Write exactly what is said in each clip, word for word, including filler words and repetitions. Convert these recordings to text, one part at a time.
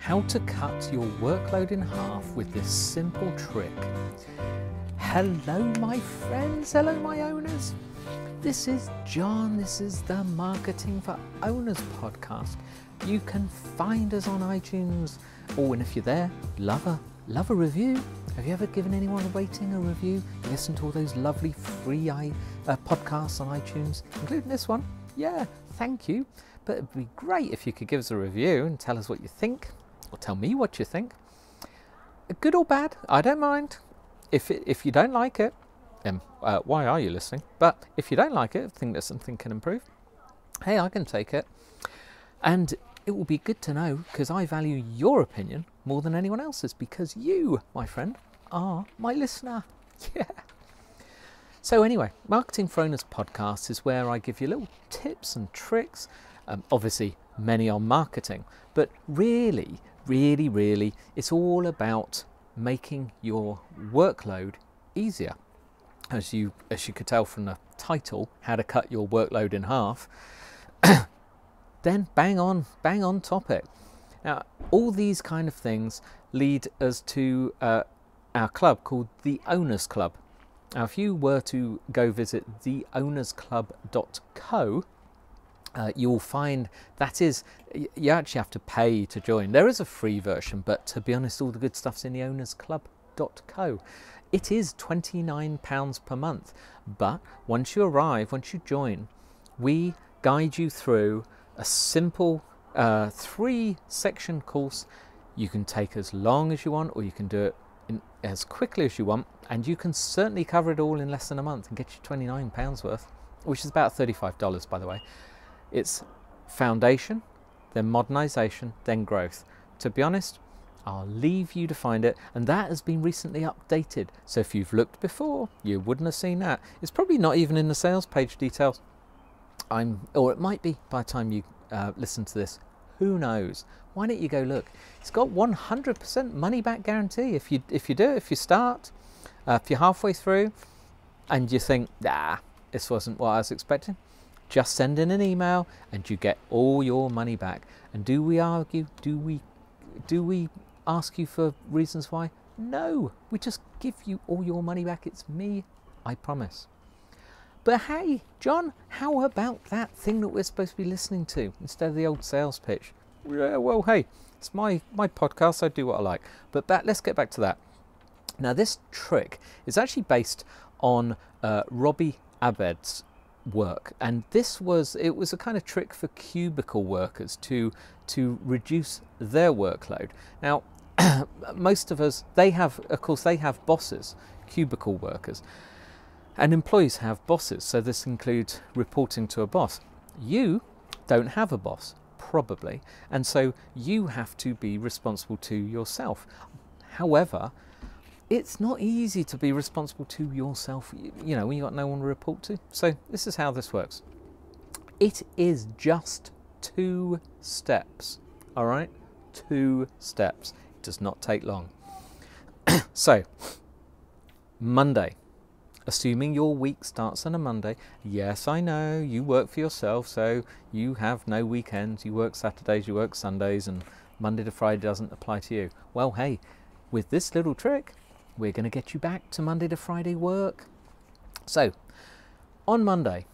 how to cut your workload in half with this simple trick. Hello my friends, hello my owners. This is John, this is the Marketing for Owners podcast. You can find us on iTunes, or oh, and if you're there, love a, love a review. Have you ever given anyone waiting a review? You listen to all those lovely free I, uh, podcasts on iTunes, including this one. Yeah, thank you. But it'd be great if you could give us a review and tell us what you think, or tell me what you think. Good or bad, I don't mind. If, it, if you don't like it, then uh, why are you listening? But if you don't like it, think that something can improve, hey, I can take it. And it will be good to know, because I value your opinion more than anyone else's, because you, my friend, are my listener. Yeah. So anyway, Marketing for Owners podcast is where I give you little tips and tricks, um, obviously many on marketing, but really, really, really, it's all about making your workload easier. As you, as you could tell from the title, how to cut your workload in half, then bang on, bang on topic. Now, all these kind of things lead us to uh, our club called The Owners Club. Now, if you were to go visit the owners club dot co, uh, you'll find that is, you actually have to pay to join. There is a free version, but to be honest, all the good stuff's in the owners club dot co. It is twenty-nine pounds per month, but once you arrive, once you join, we guide you through a simple uh, three section course. You can take as long as you want, or you can do it in as quickly as you want, and you can certainly cover it all in less than a month and get you twenty-nine pounds worth, which is about thirty-five dollars, by the way. It's foundation, then modernization, then growth. To be honest, I'll leave you to find it, and that has been recently updated, so if you've looked before, you wouldn't have seen that. It's probably not even in the sales page details, I'm, or it might be by the time you uh, listen to this. Who knows? Why don't you go look? It's got one hundred percent money back guarantee if you if you do, if you start, uh, if you're halfway through and you think, nah, this wasn't what I was expecting, just send in an email and you get all your money back. And do we argue? Do we do we ask you for reasons why? No, we just give you all your money back. It's me, I promise. But hey, John, how about that thing that we're supposed to be listening to instead of the old sales pitch? Yeah, well, hey, it's my, my podcast. I do what I like. But back, let's get back to that. Now, this trick is actually based on uh, Robbie Abed's work. And this was, it was a kind of trick for cubicle workers to, to reduce their workload. Now, most of us, they have, of course, they have bosses, cubicle workers. And employees have bosses, so this includes reporting to a boss. You don't have a boss, probably, and so you have to be responsible to yourself. However, it's not easy to be responsible to yourself, you know, when you've got no one to report to. So this is how this works. It is just two steps, all right? Two steps. It does not take long. So, Monday. Assuming your week starts on a Monday, yes, I know, you work for yourself, so you have no weekends, you work Saturdays, you work Sundays, and Monday to Friday doesn't apply to you. Well, hey, with this little trick, we're going to get you back to Monday to Friday work. So, on Monday,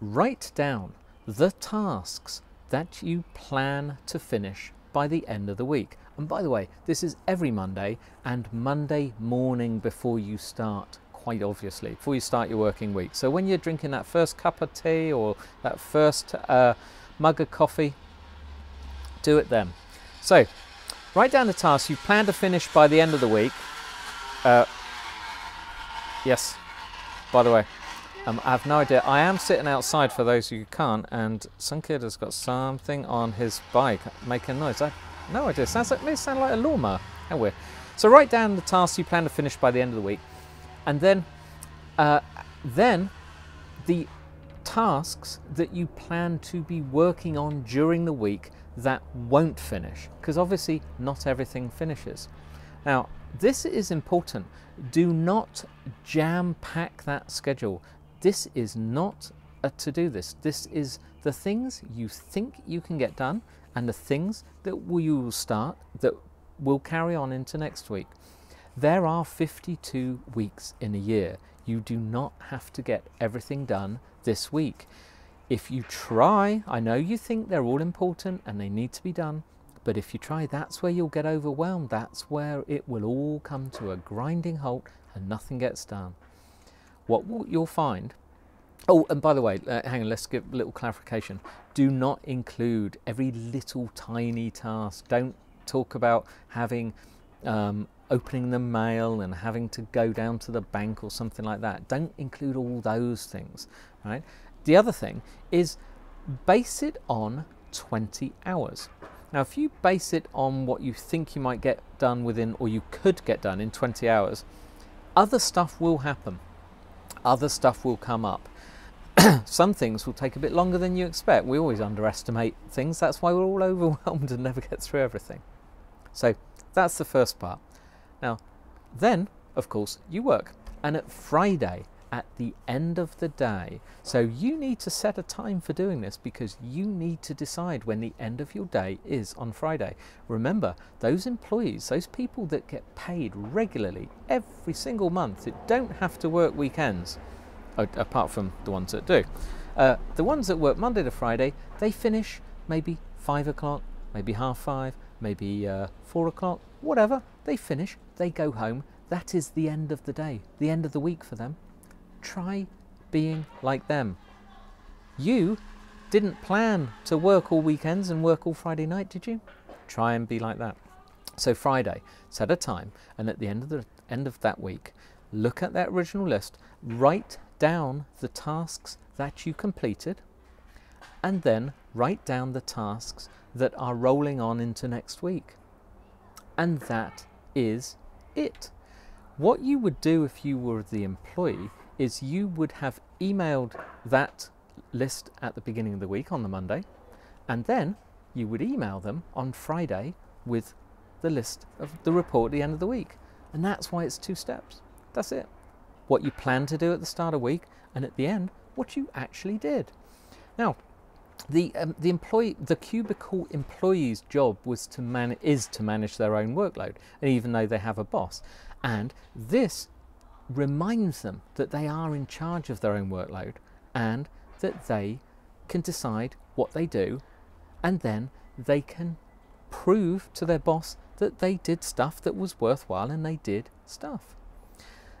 write down the tasks that you plan to finish by the end of the week. And by the way, this is every Monday, and Monday morning before you start. Quite obviously, before you start your working week. So when you're drinking that first cup of tea or that first uh, mug of coffee, do it then. So write down the tasks you plan to finish by the end of the week. Uh, yes, by the way, um, I have no idea. I am sitting outside for those who can't, and some kid has got something on his bike making noise. I have no idea. Sounds like, it may sound like a lawnmower. How weird. So write down the tasks you plan to finish by the end of the week. And then, uh, then the tasks that you plan to be working on during the week that won't finish, because obviously not everything finishes. Now, this is important. Do not jam-pack that schedule. This is not a to-do list. This is the things you think you can get done and the things that we will start that will carry on into next week. There are fifty-two weeks in a year. You do not have to get everything done this week. If you try, I know you think they're all important and they need to be done, but if you try, that's where you'll get overwhelmed. That's where it will all come to a grinding halt and nothing gets done. What you'll find, oh, and by the way, uh, hang on, let's give a little clarification. Do not include every little tiny task. Don't talk about having, um, opening the mail and having to go down to the bank or something like that. Don't include all those things, right? The other thing is base it on twenty hours. Now, if you base it on what you think you might get done within, or you could get done in twenty hours, other stuff will happen. Other stuff will come up. Some things will take a bit longer than you expect. We always underestimate things. That's why we're all overwhelmed and never get through everything. So that's the first part. Now, then, of course, you work. And at Friday, at the end of the day, so you need to set a time for doing this, because you need to decide when the end of your day is on Friday. Remember, those employees, those people that get paid regularly every single month, that don't have to work weekends, apart from the ones that do. Uh, the ones that work Monday to Friday, they finish maybe five o'clock, maybe half five, maybe uh, four o'clock, whatever. They finish, they go home. That is the end of the day, the end of the week for them. Try being like them. You didn't plan to work all weekends and work all Friday night, did you? Try and be like that. So Friday, set a time, and at the end of the end of that week, look at that original list, write down the tasks that you completed, and then write down the tasks that are rolling on into next week. And that is it. What you would do if you were the employee is you would have emailed that list at the beginning of the week on the Monday, and then you would email them on Friday with the list of the report at the end of the week. And that's why it's two steps. That's it. What you plan to do at the start of the week, and at the end, what you actually did. Now, the um, the employee, the cubicle employee's job was to man is to manage their own workload, and even though they have a boss, and this reminds them that they are in charge of their own workload and that they can decide what they do, and then they can prove to their boss that they did stuff that was worthwhile and they did stuff.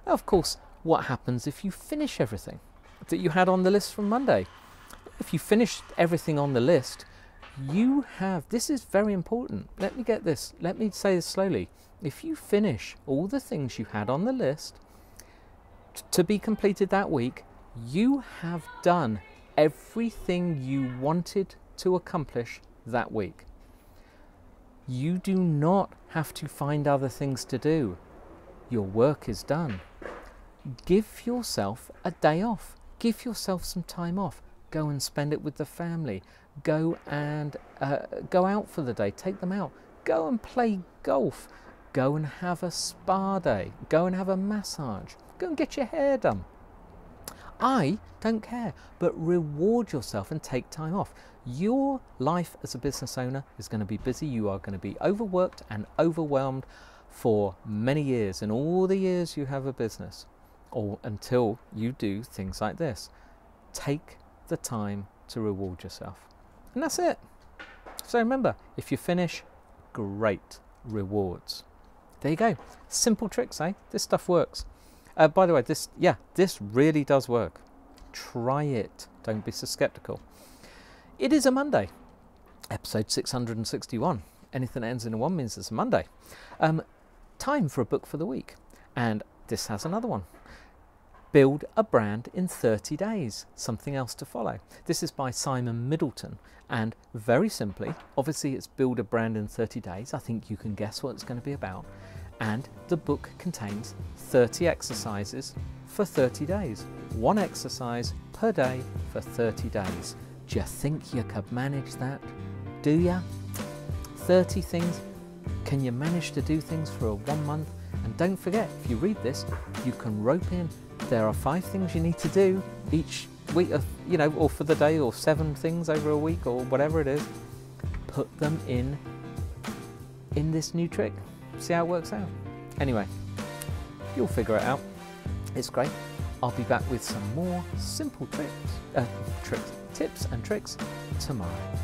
Now, of course, what happens if you finish everything that you had on the list from Monday? If you finish everything on the list, you have, this is very important, let me get this, let me say this slowly. If you finish all the things you had on the list to be completed that week, you have done everything you wanted to accomplish that week. You do not have to find other things to do. Your work is done. Give yourself a day off. Give yourself some time off. Go and spend it with the family. Go and uh, go out for the day. Take them out. Go and play golf. Go and have a spa day. Go and have a massage. Go and get your hair done. I don't care, but reward yourself and take time off. Your life as a business owner is going to be busy. You are going to be overworked and overwhelmed for many years, and all the years you have a business, or until you do things like this. Take the time to reward yourself. And that's it. So remember, if you finish, great, rewards. There you go. Simple tricks, eh? This stuff works. Uh, by the way, this, yeah, this really does work. Try it. Don't be so skeptical. It is a Monday, episode six hundred sixty-one. Anything that ends in a one means it's a Monday. Um, time for a book for the week. And this has another one. Build a Brand in thirty days, something else to follow. This is by Simon Middleton, and very simply, obviously it's Build a Brand in thirty days. I think you can guess what it's going to be about. And the book contains thirty exercises for thirty days. One exercise per day for thirty days. Do you think you could manage that? Do you? thirty things. Can you manage to do things for a one month? And don't forget, if you read this, you can rope in, there are five things you need to do each week, you know, or for the day, or seven things over a week, or whatever it is. put them in in this new trick. See how it works out. Anyway, you'll figure it out. It's great. I'll be back with some more simple tricks, uh, tricks, tips and tricks tomorrow.